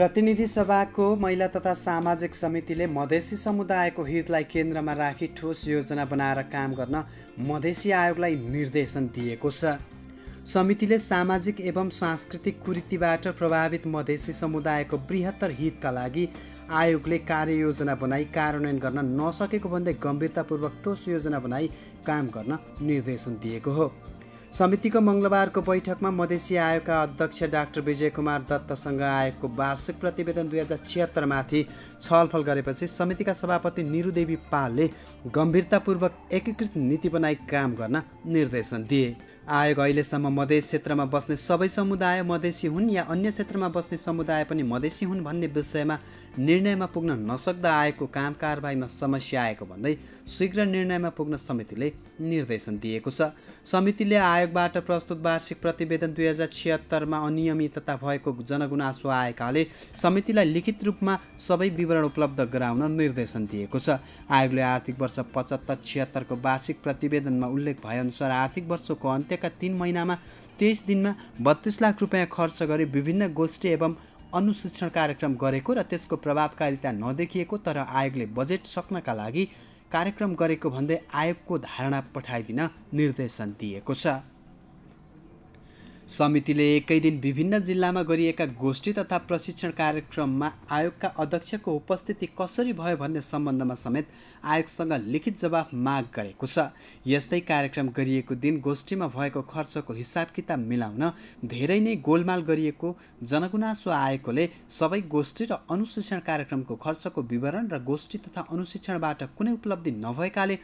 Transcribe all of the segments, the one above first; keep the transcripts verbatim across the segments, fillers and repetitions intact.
प्रतिनिधि सभाको महिला तथा सामाजिक समितिले मधेसी समुदायको हितलाई केन्द्रमा राखी ठोस योजना बनाएर काम गर्न मधेसी आयोगलाई निर्देशन दिएको छ। समितिले सामाजिक एवं सांस्कृतिक कुरीतिबाट प्रभावित मधेसी समुदायको बृहत्तर हितका लागि आयोगले कार्ययोजना बनाई कार्यान्वयन गर्न नसकेको भन्दै गम्भीरतापूर्वक ठोस योजना बनाई काम गर्न निर्देशन दिएको हो। समितिको मंगलबारको बैठकमा मधेसी आयोगका अध्यक्ष डाक्टर विजय कुमार दत्तसँग आयोगको वार्षिक प्रतिवेदन दुई हजार छिहत्तर माथि छलफल गरेपछि समितिका सभापति निरुदेवी पाले गम्भीरतापूर्वक एकीकृत नीति बनाई काम गर्न निर्देशन दिए। आयोग अहिलेसम्म मधेस क्षेत्रमा बस्ने सबै समुदाय मधेसी हुन् या अन्य क्षेत्रमा बस्ने समुदाय पनि मधेसी हुन् भन्ने विषयमा निर्णयमा पुग्न नसक्दा आयोगको काम कारबाहीमा समस्या आएको भन्दै शीघ्र निर्णयमा पुग्न समितिले निर्देशन दिएको छ। समितिले आयोगबाट प्रस्तुत वार्षिक प्रतिवेदन दुई हजार छिहत्तरमा अनियमितता भएको जनगुनासो आएकाले समितिलाई लिखित रूपमा सबै विवरण उपलब्ध गराउन निर्देशन दिएको छ। आयोगले आर्थिक वर्ष पचहत्तर छिहत्तरको वार्षिक प्रतिवेदनमा उल्लेख भएअनुसार आर्थिक वर्षको अन्त्यका तीन महिनामा तेईस दिनमा बत्तीस लाख रुपैयाँ खर्च गरी विभिन्न गोष्ठी एवं अनुशिक्षण कार्यक्रम गरेको र त्यसको प्रभावकारिता नदेखिएको तर आयोगले बजेट सक्नका लागि कार्यक्रम गरेको भन्दै आयोगको धारणा पठाइदिन निर्देशन दिएको छ। समितिले एकै दिन विभिन्न जिल्लामा गरिएका गोष्ठी तथा प्रशिक्षण कार्यक्रममा आयोगका अध्यक्षको उपस्थिति कसरी भयो भन्ने सम्बन्धमा समेत आयोगसँग लिखित जवाफ माग गरेको छ। यस्तै कार्यक्रम गरिएको दिन गोष्ठीमा भएको खर्चको हिसाब किताब मिलाउन धेरै नै गोलमाल गरिएको जनगुनासो आएकोले सबै गोष्ठी र अनुशिक्षण कार्यक्रमको खर्चको विवरण र गोष्ठी तथा अनुशिक्षणबाट कुनै उपलब्धि नभएकाले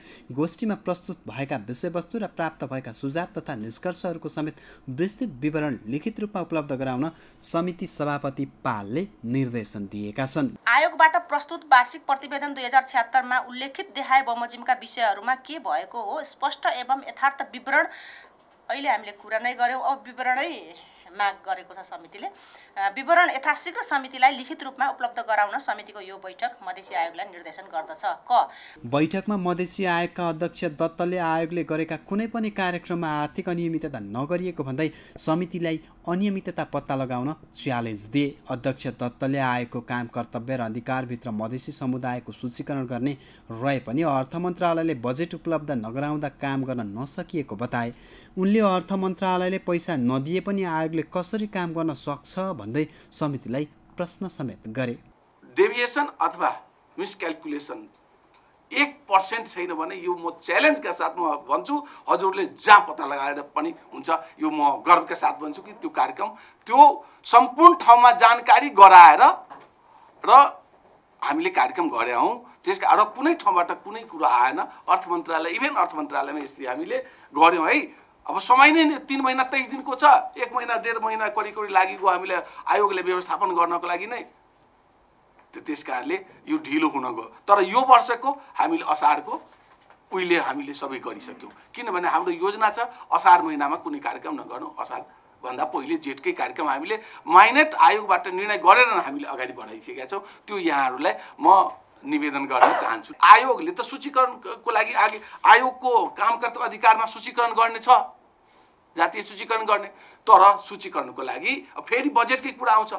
गोष्ठीमा प्रस्तुत भएका विषयवस्तु र प्राप्त भएका सुझाव तथा निष्कर्षहरूको समेत विस्तृत विवरण लिखित रूपमा उपलब्ध गराउन समिति सभापति पालले निर्देशन दिएका छन्। आयोगबाट प्रस्तुत वार्षिक प्रतिवेदन दुई हजार छ्याहत्तरमा उल्लेखित देहाय बमोजिमका विषयहरूमा के भएको हो स्पष्ट एवं यथार्थ विवरण अहिले हामीले कुरा नै गर्यौं। अब विवरणै माग गरेको छ। समितिले विवरण यथाशीघ्र समितिलाई लिखित रूपमा उपलब्ध गराउन समितिको यो बैठक मधेसी आयोगलाई निर्देशन गर्दछ। क बैठकमा मधेसी आयोगका अध्यक्ष दत्तले आयोगले गरेका कुनै पनि कार्यक्रममा आर्थिक अनियमितता नगरिएको भन्दै समितिलाई अनियमितता पत्ता लगाउन च्यालेन्ज दिए। अध्यक्ष दत्तले आयोगको काम कर्तव्य र अधिकारभित्र मधेसी समुदायको सूचीकरण गर्ने रहे पनि अर्थ मन्त्रालयले बजेट उपलब्ध नगराउँदा काम गर्न नसकिएको बताए। उनले अर्थ मन्त्रालयले पैसा नदिए पनि आयोगले कसरी काम गर्न सक्छ भन्दै समितिलाई प्रश्न समेत गरे। डेभिएसन अथवा मिसक्याल्कुलेसन एक पर्सेंट छैन भने यो म च्यालेन्जका साथ म भन्छु, हजुरले जहाँ पत्ता लगाएर पनि हुन्छ यो म गर्वका साथ भन्छु कि त्यो कार्यक्रम त्यो सम्पूर्ण ठाउँमा जानकारी गराएर र हामीले कार्यक्रम गरे हौं। त्यसका अरू कुनै ठाउँबाट कुनै कुरा आएन। अर्थ मन्त्रालय इभेन अर्थ मन्त्रालयमा यसरी हामीले गऱ्यौँ है। अब समय नै तीन महीना तेईस दिन को छ, एक महीना डेढ़ महीना कड़ी कड़ी लागि गयो हामीले आयोगले व्यवस्थापन गर्नको लागि नै। त्यसकारणले यो ढिलो हुन गयो तर यो वर्षको हामीले असारको उहिले हामीले सबै गरिसक्यौं किनभने हाम्रो योजना छ असार महिनामा कुनै कार्यक्रम नगर्नु। असार भन्दा पहिले जेठकै कार्यक्रम हामीले माइनेट आयोगबाट निर्णय गरेर हामीले अगाडि बढाइसकेका छौं। त्यो यहाँहरूलाई म निवेदन गर्न चाहन्छु। आयोगले त सूचीकरणको लागि आगे आयोगको कामकर्ता अधिकारमा सूचीकरण गर्ने छ, जातीय सूचीकरण गर्ने, तर सूचीकरणको लागि फेरि बजेटकै कुरा आउँछ।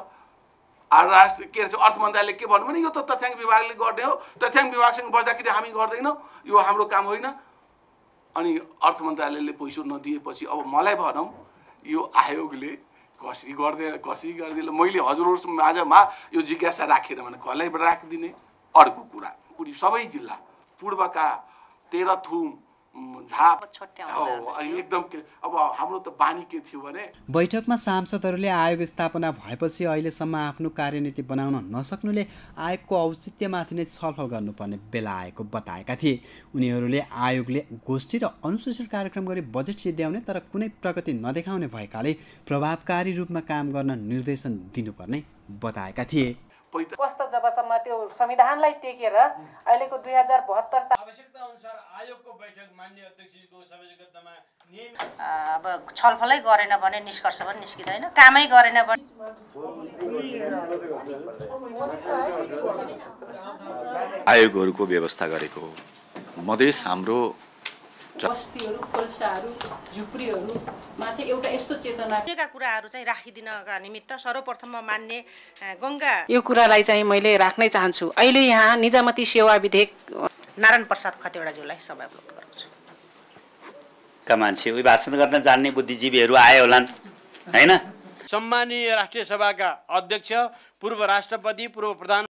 राष्ट्र के अरे अर्थ मन्त्रालयले के भन्नु भने यो त तथ्याङ्क विभागले गर्ने हो, तथ्याङ्क विभागसँग बस्दाखेरि हामी गर्दैनौँ, यो हाम्रो काम होइन। अनि अर्थ मन्त्रालयले पैसा नदिएपछि अब मलाई भनौँ यो आयोगले कसरी गर्दै कसरी गर्दैन। मैले हजुरहरू माझमा यो जिज्ञासा राखेन भने कसलाई राखिदिने। अर्को कुरा पूर्वी सबै जिल्ला पूर्वका तेह्रथुम बैठकमा सांसदहरूले आयोग स्थापना भएपछि अहिलेसम्म आफ्नो कार्यनीति बनाउन नसक्नुले आयोगको औचित्यमाथि नै छलफल गर्नुपर्ने बेला आएको बताएका थिए। उनीहरूले आयोगले गोष्ठी र अनुशिक्षण कार्यक्रम गरी बजेट सिध्याउने तर कुनै प्रगति नदेखाउने भएकाले प्रभावकारी रूपमा काम गर्न निर्देशन दिनुपर्ने बताएका थिए। कस्तो जबसम्म त्यो संविधानलाई टेकेर अहिलेको दुई हजार बहत्तर साल आवश्यकता अनुसार आयोगको बैठक मान्य अध्यक्षजीको सभासदमा नियम अब छलफलै गरेन भने निष्कर्ष पनि निस्किदैन, कामै गरेन भने। आयोगहरुको व्यवस्था गरेको हो। मधेस हाम्रो बस्तीहरु कोल्साहरु झुप्रीहरुमा चाहिँ एउटा यस्तो चेतना का कुराहरु चाहिँ राखिदिनका निमित्त सर्वप्रथममा मान्ने गंगा यो कुरालाई चाहिँ मैले राख्नै चाहन्छु। अहिले यहाँ निजामती सेवा विधेयक नारायण प्रसाद खतौड़ा ज्यूलाई सबै अवगत गराउँछु। का मान्छे अभिभाषण गर्न जान्ने बुद्धिजीवीहरु आए होलान् हैन। सम्माननीय राष्ट्रिय सभाका अध्यक्ष पूर्व राष्ट्रपति पूर्व प्रधान